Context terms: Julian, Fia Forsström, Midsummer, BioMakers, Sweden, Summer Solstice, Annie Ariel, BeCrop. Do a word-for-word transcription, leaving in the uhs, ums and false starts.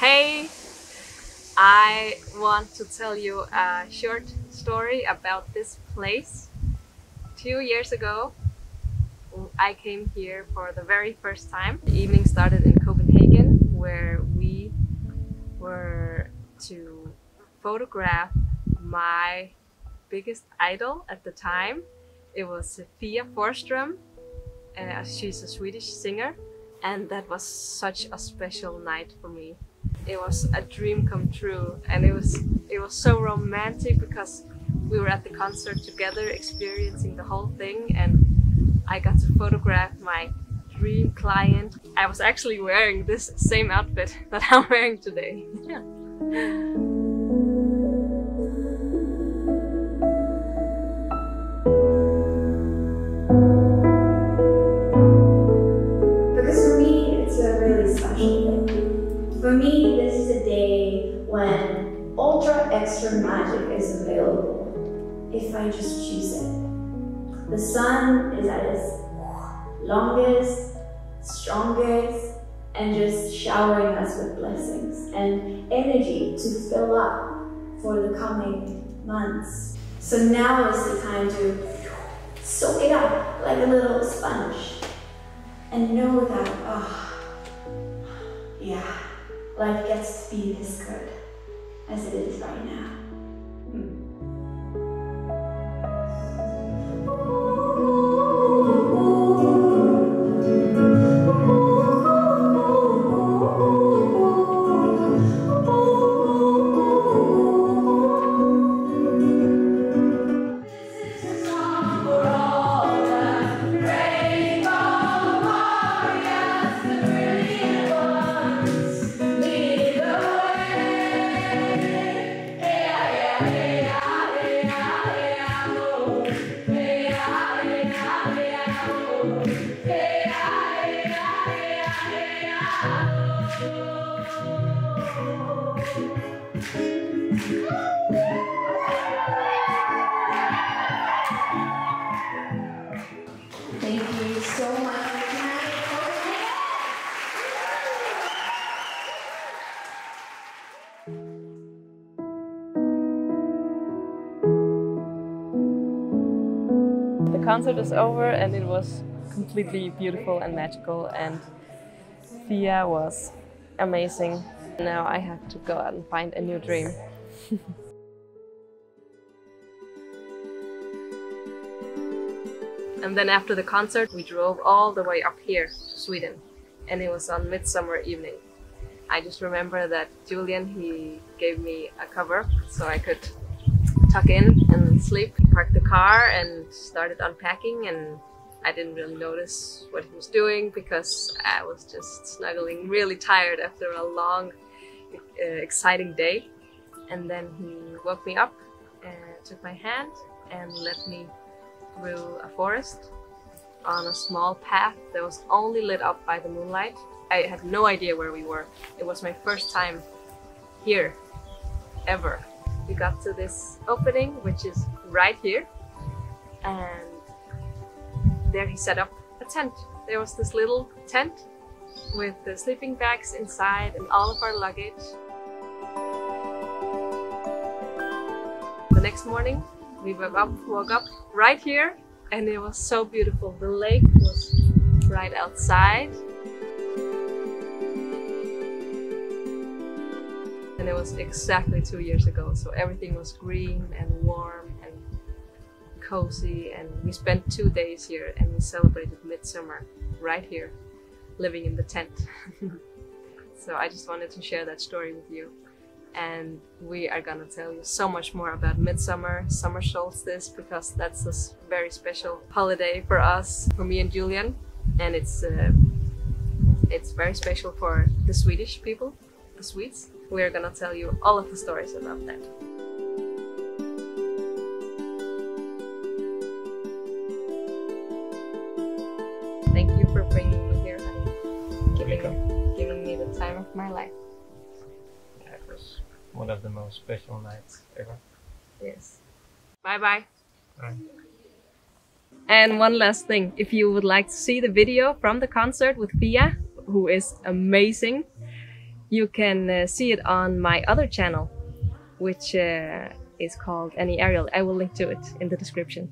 Hey, I want to tell you a short story about this place. Two years ago, I came here for the very first time. The evening started in Copenhagen, where we were to photograph my biggest idol at the time. It was Fia Forsström. Uh, she's a Swedish singer, and that was such a special night for me. It was a dream come true, and it was it was so romantic because we were at the concert together, experiencing the whole thing, and I got to photograph my dream client. I was actually wearing this same outfit that I'm wearing today. Yeah. Because for me, it's a really special day. For me, this is a day when ultra extra magic is available, if I just choose it. The sun is at its longest, strongest, and just showering us with blessings and energy to fill up for the coming months. So now is the time to soak it up like a little sponge and know that, oh, yeah, life gets to be this good as it is right now. The concert is over, and it was completely beautiful and magical, and Fia was amazing. Now I have to go out and find a new dream. And then after the concert we drove all the way up here to Sweden, and it was on Midsummer evening. I just remember that Julian, he gave me a cover so I could tuck in and sleep. He parked the car and started unpacking, and I didn't really notice what he was doing because I was just snuggling, really tired after a long, uh, exciting day. And then he woke me up, and took my hand and led me through a forest on a small path that was only lit up by the moonlight. I had no idea where we were. It was my first time here, ever. We got to this opening, which is right here, and there he set up a tent. There was this little tent with the sleeping bags inside and all of our luggage. The next morning we woke up, woke up right here, and it was so beautiful. The lake was right outside, and it was exactly two years ago, so everything was green and warm and cozy, and we spent two days here, and we celebrated Midsummer right here, living in the tent. So I just wanted to share that story with you, and we are gonna tell you so much more about Midsummer, Summer Solstice, because that's a very special holiday for us, for me and Julian, and it's, uh, it's very special for the Swedish people, the Swedes. We are gonna tell you all of the stories about that. Thank you for bringing me here, honey. Giving, giving me the time of my life. That was one of the most special nights ever. Yes. Bye-bye. Bye. And one last thing, if you would like to see the video from the concert with Fia, who is amazing, you can uh, see it on my other channel, which uh, is called Annie Ariel. I will link to it in the description.